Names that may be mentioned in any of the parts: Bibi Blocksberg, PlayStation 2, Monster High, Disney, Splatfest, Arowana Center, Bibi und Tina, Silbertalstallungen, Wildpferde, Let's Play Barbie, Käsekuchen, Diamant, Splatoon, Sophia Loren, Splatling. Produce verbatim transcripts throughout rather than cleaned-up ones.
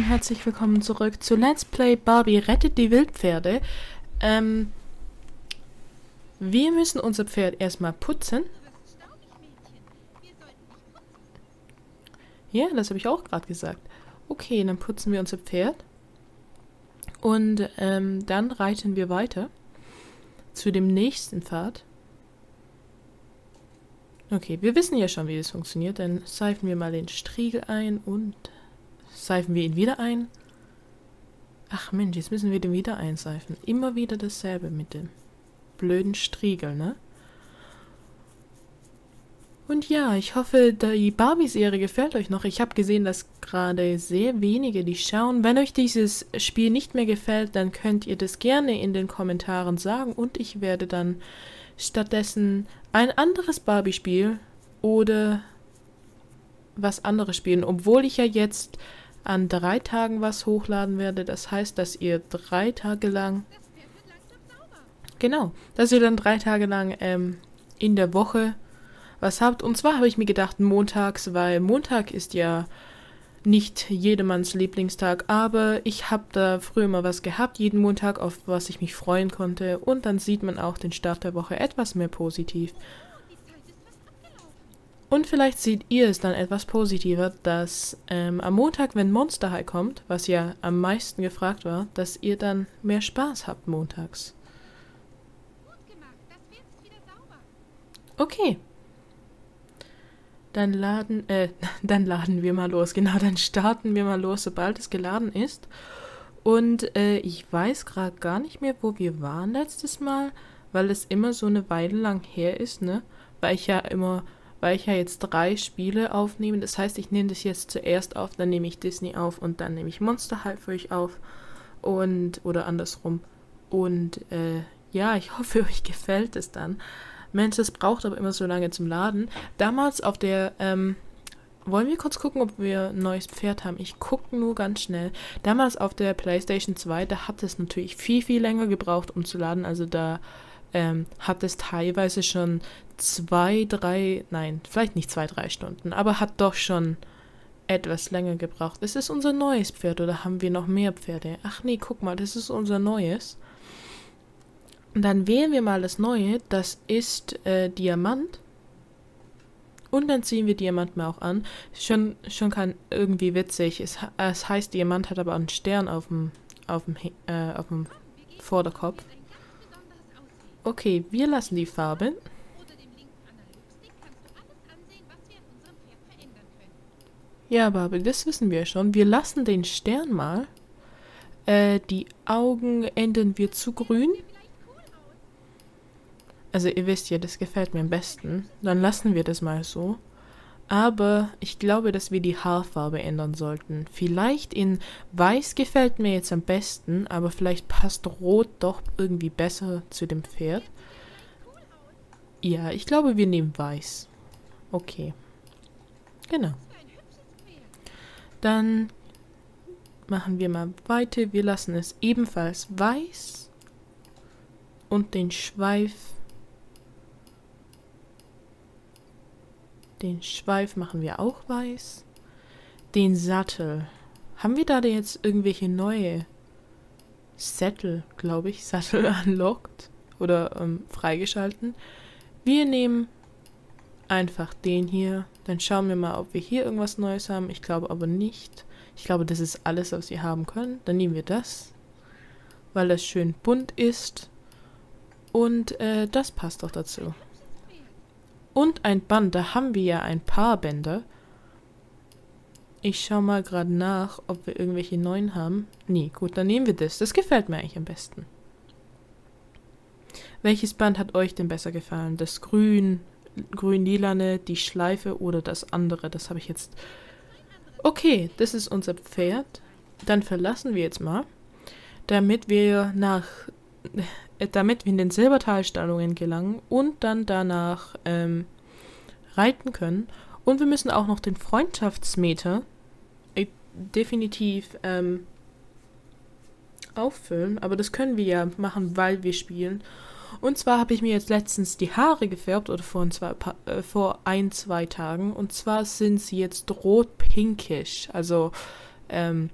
und herzlich willkommen zurück zu Let's Play Barbie rettet die Wildpferde. Ähm, wir müssen unser Pferd erstmal putzen. Ja, das habe ich auch gerade gesagt. Okay, dann putzen wir unser Pferd. Und ähm, dann reiten wir weiter zu dem nächsten Pfad. Okay, wir wissen ja schon, wie das funktioniert. Dann seifen wir mal den Striegel ein und seifen wir ihn wieder ein. Ach Mensch, jetzt müssen wir den wieder einseifen. Immer wieder dasselbe mit dem blöden Striegel, ne? Und ja, ich hoffe, die Barbie-Serie gefällt euch noch. Ich habe gesehen, dass gerade sehr wenige die schauen. Wenn euch dieses Spiel nicht mehr gefällt, dann könnt ihr das gerne in den Kommentaren sagen. Und ich werde dann stattdessen ein anderes Barbie-Spiel oder was anderes spielen. Obwohl ich ja jetzt an drei Tagen was hochladen werde. Das heißt, dass ihr drei Tage lang... Genau, dass ihr dann drei Tage lang ähm, in der Woche... was habt. Und zwar habe ich mir gedacht, montags, weil Montag ist ja nicht jedermanns Lieblingstag, aber ich habe da früher mal was gehabt, jeden Montag, auf was ich mich freuen konnte. Und dann sieht man auch den Start der Woche etwas mehr positiv. Und vielleicht seht ihr es dann etwas positiver, dass ähm, am Montag, wenn Monster High kommt, was ja am meisten gefragt war, dass ihr dann mehr Spaß habt montags. Okay. Dann laden, äh, dann laden wir mal los. Genau, dann starten wir mal los, sobald es geladen ist. Und äh, ich weiß gerade gar nicht mehr, wo wir waren letztes Mal, weil es immer so eine Weile lang her ist, ne? Weil ich ja immer, weil ich ja jetzt drei Spiele aufnehme. Das heißt, ich nehme das jetzt zuerst auf, dann nehme ich Disney auf und dann nehme ich Monster High für euch auf. Und, oder andersrum. Und, äh, ja, ich hoffe, euch gefällt es dann. Mensch, das braucht aber immer so lange zum Laden. Damals auf der, ähm, wollen wir kurz gucken, ob wir ein neues Pferd haben? Ich gucke nur ganz schnell. Damals auf der PlayStation zwei, da hat es natürlich viel, viel länger gebraucht, um zu laden. Also da ähm, hat es teilweise schon zwei, drei, nein, vielleicht nicht zwei, drei Stunden, aber hat doch schon etwas länger gebraucht. Ist es unser neues Pferd oder haben wir noch mehr Pferde? Ach nee, guck mal, das ist unser neues. Und dann wählen wir mal das Neue, das ist äh, Diamant. Und dann ziehen wir Diamant mal auch an. Schon, schon kann irgendwie witzig. Es, es heißt, Diamant hat aber einen Stern auf dem, auf dem, äh, auf dem Vorderkopf. Okay, wir lassen die Farbe. Ja, Barbie, das wissen wir schon. Wir lassen den Stern mal. Äh, die Augen ändern wir zu grün. Also ihr wisst ja, das gefällt mir am besten. Dann lassen wir das mal so. Aber ich glaube, dass wir die Haarfarbe ändern sollten. Vielleicht in Weiß gefällt mir jetzt am besten, aber vielleicht passt Rot doch irgendwie besser zu dem Pferd. Ja, ich glaube, wir nehmen Weiß. Okay. Genau. Dann machen wir mal weiter. Wir lassen es ebenfalls Weiß und den Schweif. Den Schweif machen wir auch weiß. Den Sattel. Haben wir da jetzt irgendwelche neue Sättel, glaube ich, Sattel unlocked oder ähm, freigeschalten? Wir nehmen einfach den hier. Dann schauen wir mal, ob wir hier irgendwas Neues haben. Ich glaube aber nicht. Ich glaube, das ist alles, was wir haben können. Dann nehmen wir das, weil das schön bunt ist. Und äh, das passt doch dazu. Und ein Band, da haben wir ja ein paar Bänder. Ich schaue mal gerade nach, ob wir irgendwelche neuen haben. Nee, gut, dann nehmen wir das. Das gefällt mir eigentlich am besten. Welches Band hat euch denn besser gefallen? Das grün, grün-lilane, die Schleife oder das andere? Das habe ich jetzt... Okay, das ist unser Pferd. Dann verlassen wir jetzt mal, damit wir nach... damit wir in den Silbertalstallungen gelangen und dann danach ähm, reiten können. Und wir müssen auch noch den Freundschaftsmeter äh, definitiv ähm, auffüllen. Aber das können wir ja machen, weil wir spielen. Und zwar habe ich mir jetzt letztens die Haare gefärbt, oder vor ein, zwei, äh, vor ein, zwei Tagen. Und zwar sind sie jetzt rot-pinkisch. Also ähm,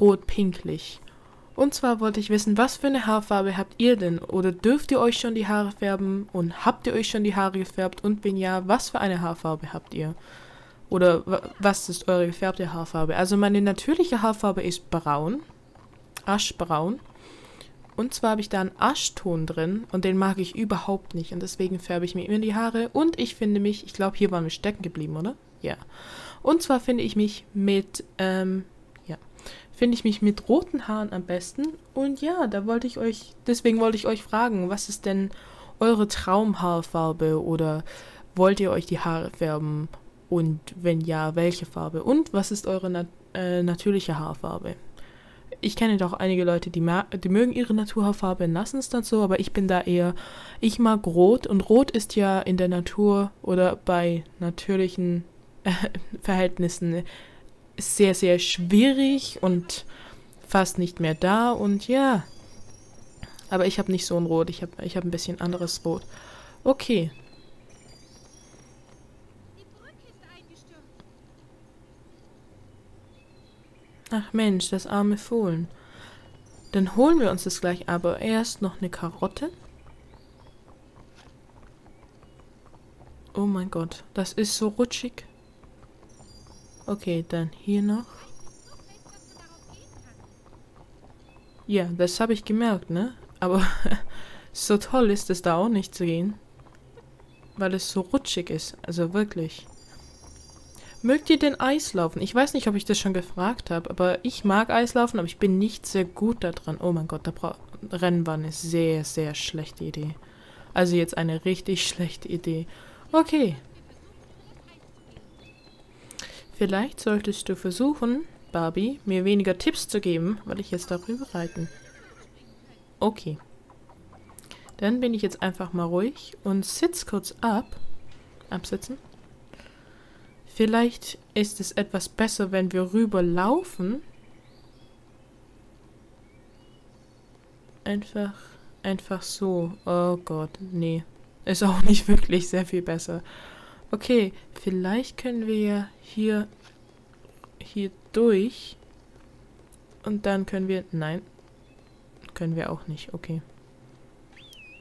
rot pinklich. Und zwar wollte ich wissen, was für eine Haarfarbe habt ihr denn? Oder dürft ihr euch schon die Haare färben? Und habt ihr euch schon die Haare gefärbt? Und wenn ja, was für eine Haarfarbe habt ihr? Oder was ist eure gefärbte Haarfarbe? Also meine natürliche Haarfarbe ist braun. Aschbraun. Und zwar habe ich da einen Aschton drin und den mag ich überhaupt nicht. Und deswegen färbe ich mir immer die Haare. Und ich finde mich, ich glaube, hier waren wir stecken geblieben, oder? Ja. Und zwar finde ich mich mit, ähm, ja, finde ich mich mit roten Haaren am besten. Und ja, da wollte ich euch, deswegen wollte ich euch fragen, was ist denn eure Traumhaarfarbe? Oder wollt ihr euch die Haare färben? Und wenn ja, welche Farbe? Und was ist eure nat äh, natürliche Haarfarbe? Ich kenne doch einige Leute, die, die mögen ihre Naturhaarfarbe und lassen es dann so, aber ich bin da eher, ich mag Rot und Rot ist ja in der Natur oder bei natürlichen äh, Verhältnissen sehr, sehr schwierig und fast nicht mehr da und ja, aber ich habe nicht so ein Rot, ich habe ich hab ein bisschen anderes Rot. Okay. Ach Mensch, das arme Fohlen. Dann holen wir uns das gleich, aber erst noch eine Karotte. Oh mein Gott, das ist so rutschig. Okay, dann hier noch. Ja, das habe ich gemerkt, ne? Aber so toll ist es da auch nicht zu gehen. Weil es so rutschig ist, also wirklich. Mögt ihr denn Eislaufen? Ich weiß nicht, ob ich das schon gefragt habe, aber ich mag Eislaufen, aber ich bin nicht sehr gut da dran. Oh mein Gott, da braucht Rennbahn ist sehr, sehr schlechte Idee. Also jetzt eine richtig schlechte Idee. Okay. Vielleicht solltest du versuchen, Barbie, mir weniger Tipps zu geben, weil ich jetzt darüber reiten. Okay. Dann bin ich jetzt einfach mal ruhig und sitz kurz ab. Absitzen. Vielleicht ist es etwas besser, wenn wir rüberlaufen. Einfach, einfach so. Oh Gott, nee. Ist auch nicht wirklich sehr viel besser. Okay, vielleicht können wir hier, hier durch. Und dann können wir, nein, können wir auch nicht, okay.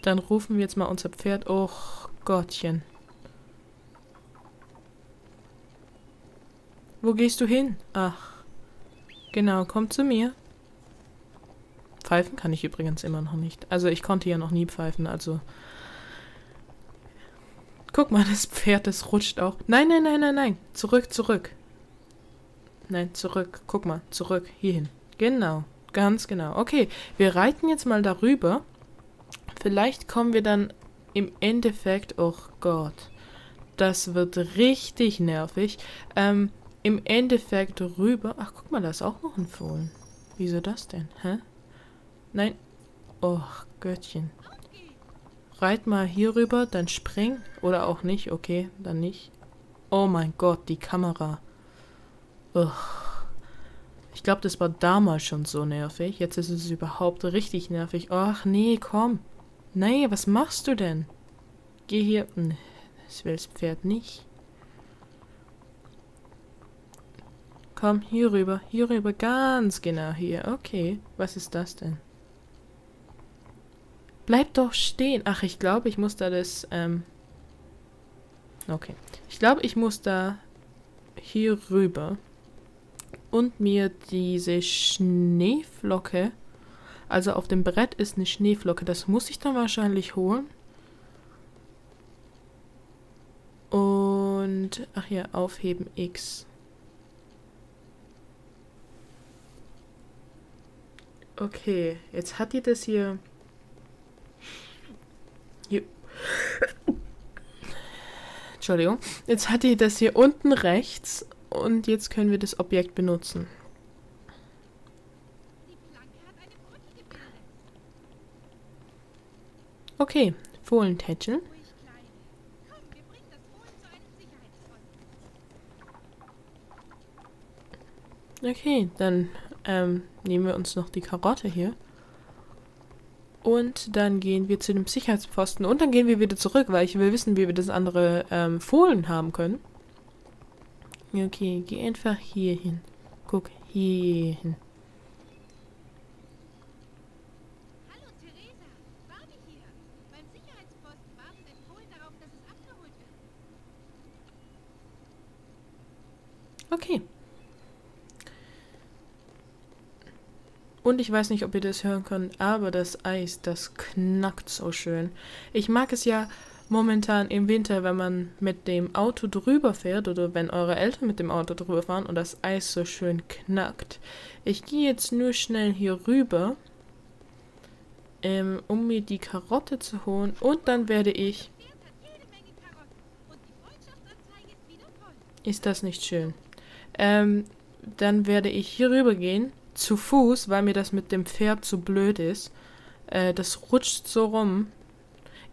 Dann rufen wir jetzt mal unser Pferd. Och Gottchen. Wo gehst du hin? Ach, genau, komm zu mir. Pfeifen kann ich übrigens immer noch nicht. Also ich konnte ja noch nie pfeifen, also... Guck mal, das Pferd, das rutscht auch. Nein, nein, nein, nein, nein. Zurück, zurück. Nein, zurück. Guck mal, zurück, hierhin. Genau, ganz genau. Okay, wir reiten jetzt mal darüber. Vielleicht kommen wir dann im Endeffekt... Oh Gott, das wird richtig nervig. Ähm... Im Endeffekt rüber... Ach, guck mal, da ist auch noch ein Fohlen. Wieso das denn? Hä? Nein. Och, Göttchen. Reit mal hier rüber, dann spring. Oder auch nicht. Okay, dann nicht. Oh mein Gott, die Kamera. Ugh. Ich glaube, das war damals schon so nervig. Jetzt ist es überhaupt richtig nervig. Ach, nee, komm. Nee, was machst du denn? Geh hier... Das will das Pferd nicht. Komm, hier rüber, hier rüber, ganz genau hier. Okay, was ist das denn? Bleib doch stehen. Ach, ich glaube, ich muss da das, ähm... Okay. Ich glaube, ich muss da hier rüber und mir diese Schneeflocke, also auf dem Brett ist eine Schneeflocke, das muss ich dann wahrscheinlich holen. Und, ach ja, aufheben X. Okay, jetzt hat die das hier... hier. Entschuldigung. Jetzt hat die das hier unten rechts und jetzt können wir das Objekt benutzen. Okay, Fohlentätscheln. Okay, dann... Ähm, nehmen wir uns noch die Karotte hier. Und dann gehen wir zu dem Sicherheitspfosten. Und dann gehen wir wieder zurück, weil ich will wissen, wie wir das andere ähm, Fohlen haben können. Okay, geh einfach hier hin. Guck, hier hin. Okay. Und ich weiß nicht, ob ihr das hören könnt, aber das Eis, das knackt so schön. Ich mag es ja momentan im Winter, wenn man mit dem Auto drüber fährt oder wenn eure Eltern mit dem Auto drüber fahren und das Eis so schön knackt. Ich gehe jetzt nur schnell hier rüber, ähm, um mir die Karotte zu holen und dann werde ich... Ist das nicht schön? Ähm, dann werde ich hier rüber gehen. Zu Fuß, weil mir das mit dem Pferd so blöd ist. Äh, das rutscht so rum.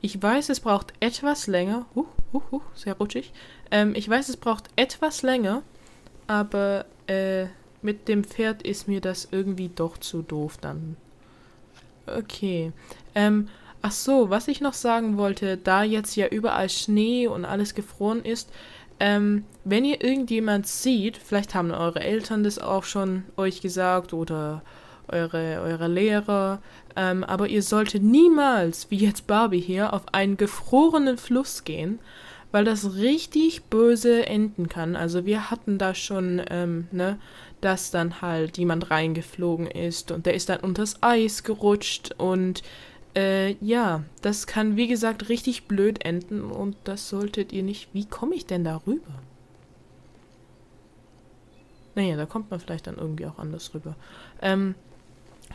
Ich weiß, es braucht etwas länger. Huh, huh, huh, sehr rutschig. Ähm, ich weiß, es braucht etwas länger, aber äh, mit dem Pferd ist mir das irgendwie doch zu doof dann. Okay. Ähm, ach so, was ich noch sagen wollte, da jetzt ja überall Schnee und alles gefroren ist, Ähm, wenn ihr irgendjemand sieht, vielleicht haben eure Eltern das auch schon euch gesagt oder eure, eure Lehrer, ähm, aber ihr solltet niemals, wie jetzt Barbie hier, auf einen gefrorenen Fluss gehen, weil das richtig böse enden kann. Also wir hatten da schon, ähm, ne, dass dann halt jemand reingeflogen ist und der ist dann unters Eis gerutscht und Äh, ja, das kann, wie gesagt, richtig blöd enden und das solltet ihr nicht... Wie komme ich denn da rüber? Naja, da kommt man vielleicht dann irgendwie auch anders rüber. Ähm,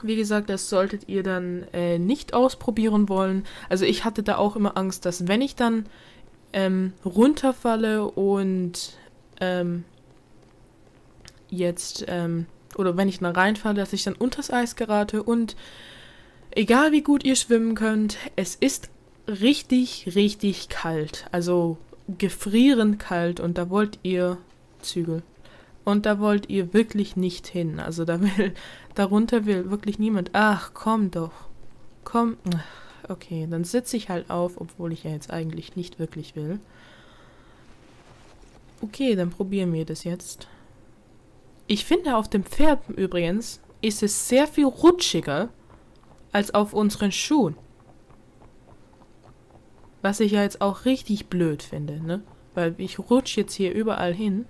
wie gesagt, das solltet ihr dann äh, nicht ausprobieren wollen. Also ich hatte da auch immer Angst, dass wenn ich dann ähm, runterfalle und ähm, jetzt... Ähm, oder wenn ich dann reinfalle, dass ich dann unters Eis gerate und... Egal wie gut ihr schwimmen könnt, es ist richtig, richtig kalt. Also gefrierend kalt und da wollt ihr Zügel. Und da wollt ihr wirklich nicht hin. Also da will, darunter will wirklich niemand. Ach, komm doch. Komm. Okay, dann sitze ich halt auf, obwohl ich ja jetzt eigentlich nicht wirklich will. Okay, dann probieren wir das jetzt. Ich finde, auf dem Pferd übrigens ist es sehr viel rutschiger als auf unseren Schuhen. Was ich ja jetzt auch richtig blöd finde, ne? Weil ich rutsche jetzt hier überall hin.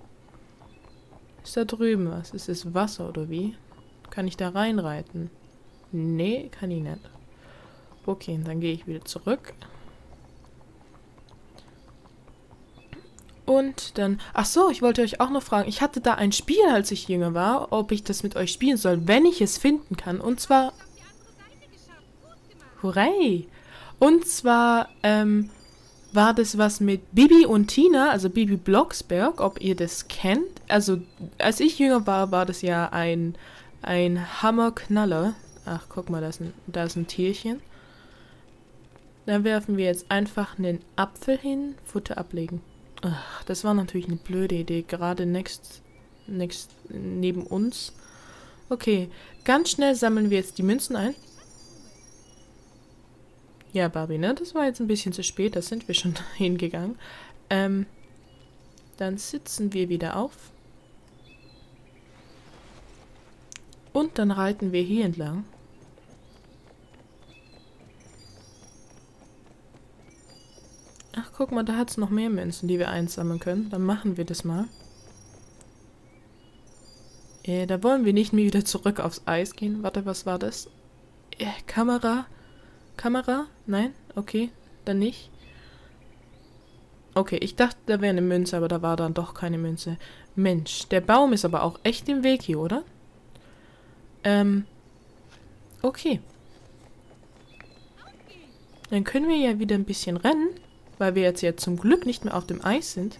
Ist da drüben was? Ist es Wasser oder wie? Kann ich da reinreiten? Nee, kann ich nicht. Okay, dann gehe ich wieder zurück. Und dann... Ach so, ich wollte euch auch noch fragen. Ich hatte da ein Spiel, als ich jünger war, ob ich das mit euch spielen soll, wenn ich es finden kann. Und zwar... Hurray! Und zwar ähm, war das was mit Bibi und Tina, also Bibi Blocksberg, ob ihr das kennt. Also, als ich jünger war, war das ja ein, ein Hammerknaller. Ach, guck mal, da ist, ein, da ist ein Tierchen. Da werfen wir jetzt einfach einen Apfel hin, Futter ablegen. Ach, das war natürlich eine blöde Idee, gerade next, next, neben uns. Okay, ganz schnell sammeln wir jetzt die Münzen ein. Ja, Barbie, ne? Das war jetzt ein bisschen zu spät, da sind wir schon hingegangen. Ähm, dann sitzen wir wieder auf. Und dann reiten wir hier entlang. Ach, guck mal, da hat es noch mehr Münzen, die wir einsammeln können. Dann machen wir das mal. Äh, da wollen wir nicht mehr wieder zurück aufs Eis gehen. Warte, was war das? Äh, Kamera... Kamera? Nein? Okay, dann nicht. Okay, ich dachte, da wäre eine Münze, aber da war dann doch keine Münze. Mensch, der Baum ist aber auch echt im Weg hier, oder? Ähm, okay. Dann können wir ja wieder ein bisschen rennen, weil wir jetzt ja zum Glück nicht mehr auf dem Eis sind.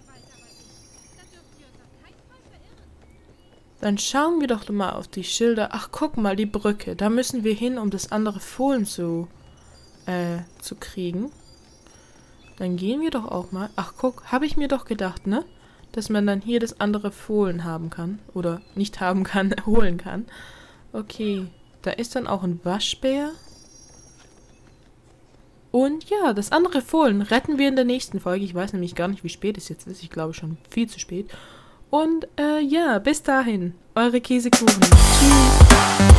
Dann schauen wir doch mal auf die Schilder. Ach, guck mal, die Brücke. Da müssen wir hin, um das andere Fohlen zu... Äh, zu kriegen. Dann gehen wir doch auch mal... Ach, guck, habe ich mir doch gedacht, ne? Dass man dann hier das andere Fohlen haben kann. Oder nicht haben kann, holen kann. Okay, da ist dann auch ein Waschbär. Und ja, das andere Fohlen retten wir in der nächsten Folge. Ich weiß nämlich gar nicht, wie spät es jetzt ist. Ich glaube schon viel zu spät. Und äh, ja, bis dahin. Eure Käsekuchen. Tschüss.